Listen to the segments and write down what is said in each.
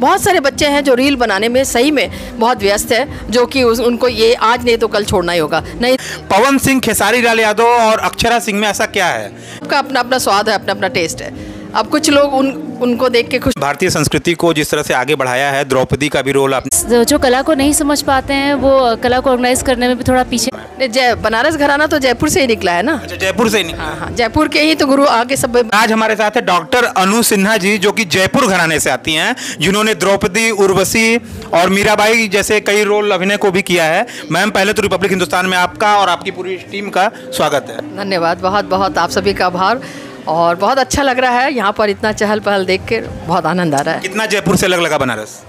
बहुत सारे बच्चे हैं जो रील बनाने में सही में बहुत व्यस्त है, जो कि उनको ये आज नहीं तो कल छोड़ना ही होगा। नहीं, पवन सिंह, खेसारी लाल यादव और अक्षरा सिंह में ऐसा क्या है? आपका अपना अपना स्वाद है, अपना अपना टेस्ट है। अब कुछ लोग उनको देख के खुश। भारतीय संस्कृति को जिस तरह से आगे बढ़ाया है, द्रौपदी का भी रोल आपने। जो कला को नहीं समझ पाते हैं वो कला को ऑर्गेनाइज करने में भी थोड़ा पीछे। बनारस घराना तो जयपुर से ही निकला है ना? जयपुर से ही निकला। हाँ, जयपुर के ही तो गुरु आगे सब। आज हमारे साथ है डॉक्टर अनु सिन्हा जी, जो की जयपुर घराने से आती है, जिन्होंने द्रौपदी, उर्वशी और मीराबाई जैसे कई रोल अभिनय को भी किया है। मैम, पहले तो रिपब्लिक हिंदुस्तान में आपका और आपकी पूरी टीम का स्वागत है। धन्यवाद, बहुत बहुत आप सभी का आभार, और बहुत अच्छा लग रहा है यहाँ पर, इतना चहल पहल देख के बहुत आनंद आ रहा है। कितना जयपुर से अलग लगा बनारस?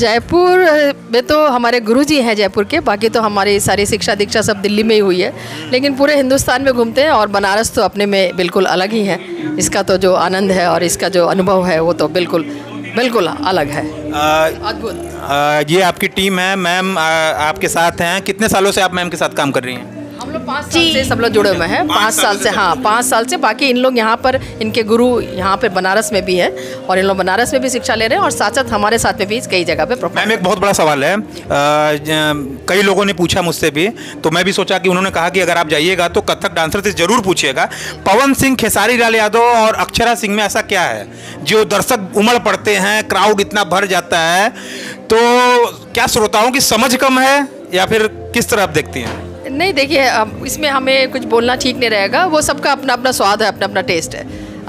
जयपुर में तो हमारे गुरुजी हैं जयपुर के, बाकी तो हमारी सारी शिक्षा दीक्षा सब दिल्ली में ही हुई है, लेकिन पूरे हिंदुस्तान में घूमते हैं और बनारस तो अपने में बिल्कुल अलग ही है। इसका तो जो आनंद है और इसका जो अनुभव है वो तो बिल्कुल बिल्कुल अलग है, अद्भुत। ये आपकी टीम है, मैम आपके साथ हैं। कितने सालों से आप मैम के साथ काम कर रही हैं? हम लोग 5 साल से सब लोग जुड़े हुए हैं, 5 साल से। हाँ, 5 साल से। बाकी इन लोग यहाँ पर, इनके गुरु यहाँ पे बनारस में भी है और इन लोग बनारस में भी शिक्षा ले रहे हैं और साथ साथ हमारे साथ में भी कई जगह पे। मैम, एक बहुत बड़ा सवाल है, कई लोगों ने पूछा मुझसे भी, तो मैं भी सोचा कि उन्होंने कहा कि अगर आप जाइएगा तो कथक डांसर से ज़रूर पूछिएगा, पवन सिंह, खेसारी लाल यादव और अक्षरा सिंह में ऐसा क्या है जो दर्शक उमड़ पड़ते हैं, क्राउड इतना भर जाता है? तो क्या श्रोताओं की समझ कम है या फिर किस तरह आप देखती हैं? नहीं, देखिए इसमें हमें कुछ बोलना ठीक नहीं रहेगा, वो सबका अपना अपना स्वाद है, अपना अपना टेस्ट है।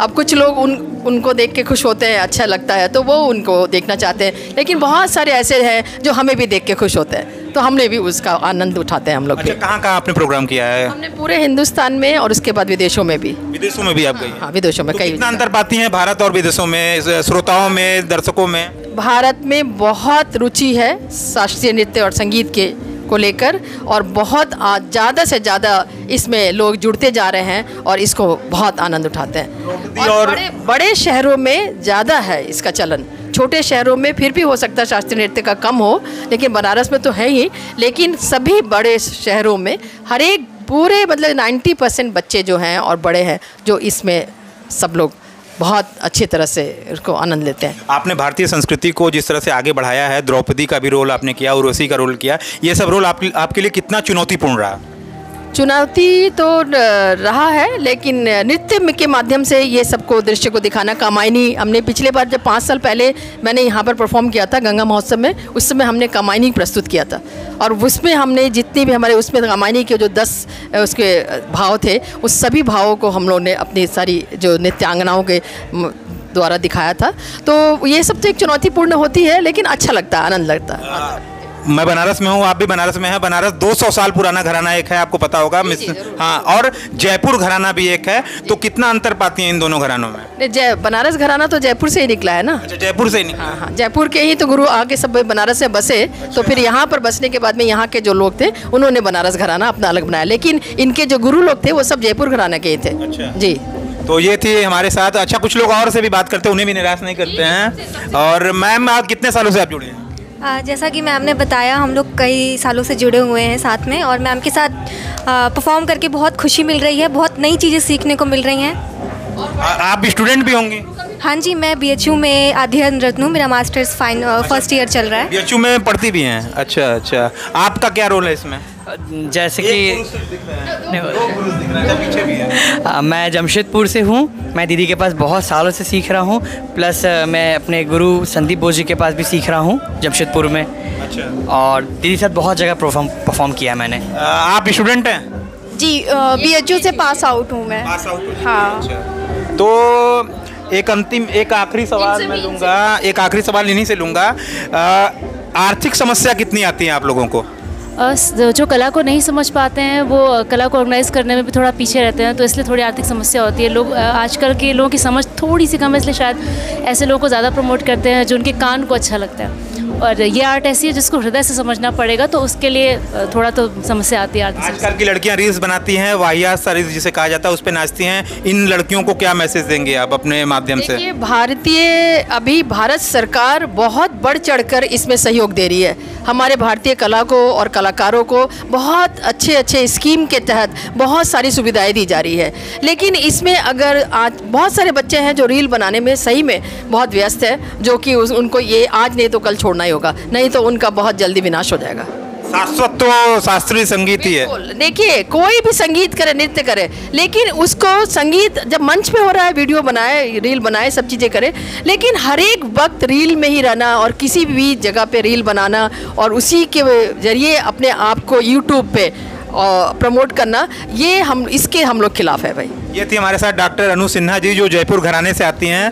अब कुछ लोग उनको देख के खुश होते हैं, अच्छा लगता है तो वो उनको देखना चाहते हैं, लेकिन बहुत सारे ऐसे हैं जो हमें भी देख के खुश होते हैं, तो हमने भी उसका आनंद उठाते हैं हम लोग। अच्छा, कहाँ-कहाँ आपने प्रोग्राम किया है? हमने पूरे हिंदुस्तान में और उसके बाद विदेशों में भी। विदेशों में भी आप गई? हाँ, विदेशों में। कई अंतर पाती हैं भारत और विदेशों में, श्रोताओं में, दर्शकों में? भारत में बहुत रुचि है शास्त्रीय नृत्य और संगीत के को लेकर, और बहुत ज़्यादा से ज़्यादा इसमें लोग जुड़ते जा रहे हैं और इसको बहुत आनंद उठाते हैं। और बड़े शहरों में ज़्यादा है इसका चलन, छोटे शहरों में फिर भी हो सकता है शास्त्रीय नृत्य का कम हो, लेकिन बनारस में तो है ही। लेकिन सभी बड़े शहरों में हर एक पूरे मतलब 90% बच्चे जो हैं और बड़े हैं जो इसमें सब लोग बहुत अच्छी तरह से इसको आनंद लेते हैं। आपने भारतीय संस्कृति को जिस तरह से आगे बढ़ाया है, द्रौपदी का भी रोल आपने किया, उर्वशी का रोल किया, ये सब रोल आपके लिए कितना चुनौतीपूर्ण रहा? चुनौती तो रहा है, लेकिन नृत्य के माध्यम से ये सबको दृश्य को दिखाना। कामायनी हमने पिछले बार, जब 5 साल पहले मैंने यहाँ पर परफॉर्म किया था गंगा महोत्सव में, उस समय हमने कामायनी प्रस्तुत किया था, और उसमें हमने जितनी भी हमारे उसमें कामायनी के जो 10 उसके भाव थे, उस सभी भावों को हम लोगों ने अपनी सारी जो नृत्यांगनाओं के द्वारा दिखाया था। तो ये सब तो एक चुनौतीपूर्ण होती है, लेकिन अच्छा लगता है, आनंद लगता है। मैं बनारस में हूँ, आप भी बनारस में हैं। बनारस 200 साल पुराना घराना एक है, आपको पता होगा। हाँ, और जयपुर घराना भी एक है, तो कितना अंतर पाती हैं इन दोनों घरानों में? बनारस घराना तो जयपुर से ही निकला है ना? जयपुर से ही निकला। हाँ, जयपुर के ही तो गुरु आके सब बनारस से बसे। अच्छा। तो फिर यहाँ पर बसने के बाद में यहाँ के जो लोग थे उन्होंने बनारस घराना अपना अलग बनाया, लेकिन इनके जो गुरु लोग थे वो सब जयपुर घराना के ही थे जी। तो ये थी हमारे साथ। अच्छा, कुछ लोग और से भी बात करते हैं, उन्हें भी निराश नहीं करते हैं। और मैम, आप कितने सालों से आप जुड़े हैं? जैसा कि मैम ने बताया, हम लोग कई सालों से जुड़े हुए हैं साथ में, और मैम के साथ परफॉर्म करके बहुत खुशी मिल रही है, बहुत नई चीज़ें सीखने को मिल रही हैं। आप स्टूडेंट भी होंगे? हाँ जी, मैं BHU में अध्ययनरत हूँ, मेरा मास्टर्स फर्स्ट ईयर चल रहा है। BHU में पढ़ती भी हैं? अच्छा, आपका क्या रोल है इसमें? जैसे कि मैं जमशेदपुर से हूँ, मैं दीदी के पास बहुत सालों से सीख रहा हूँ, प्लस मैं अपने गुरु संदीप बोस जी के पास भी सीख रहा हूँ जमशेदपुर में। अच्छा। और दीदी साथ बहुत जगह परफॉर्म किया मैंने। आप स्टूडेंट हैं? जी, BHU से पास आउट हूँ मैं। हाँ। तो एक आखिरी सवाल मैं लूँगा, एक आखिरी सवाल इन्हीं से लूँगा। आर्थिक समस्या कितनी आती है आप लोगों को? जो कला को नहीं समझ पाते हैं वो कला को ऑर्गेनाइज करने में भी थोड़ा पीछे रहते हैं, तो इसलिए थोड़ी आर्थिक समस्या होती है। लोग आजकल के लोगों की समझ थोड़ी सी कम है, इसलिए शायद ऐसे लोगों को ज़्यादा प्रमोट करते हैं जो उनके कान को अच्छा लगता है। और ये आर्ट ऐसी है जिसको हृदय से समझना पड़ेगा, तो उसके लिए थोड़ा तो समस्या आती है। आजकल की लड़कियाँ रील्स बनाती हैं, वाहियात सा रील्स जिसे कहा जाता है, उस पर नाचती हैं। इन लड़कियों को क्या मैसेज देंगे आप अपने माध्यम से? भारतीय अभी भारत सरकार बहुत बढ़ चढ़ कर इसमें सहयोग दे रही है, हमारे भारतीय कला को और कला कलाकारों को बहुत अच्छे अच्छे स्कीम के तहत बहुत सारी सुविधाएं दी जा रही है। लेकिन इसमें अगर आज बहुत सारे बच्चे हैं जो रील बनाने में सही में बहुत व्यस्त है, जो कि उनको ये आज नहीं तो कल छोड़ना ही होगा, नहीं तो उनका बहुत जल्दी विनाश हो जाएगा। शाश्वत तो शास्त्रीय संगीत ही है। देखिए कोई भी संगीत करे, नृत्य करे, लेकिन उसको संगीत जब मंच पे हो रहा है, वीडियो बनाए, रील बनाए, सब चीज़ें करे, लेकिन हर एक वक्त रील में ही रहना और किसी भी जगह पे रील बनाना और उसी के जरिए अपने आप को यूट्यूब पे प्रमोट करना, ये हम लोग खिलाफ है भाई। ये थी हमारे साथ डॉक्टर अनु सिन्हा जी, जो जयपुर घराने से आती हैं।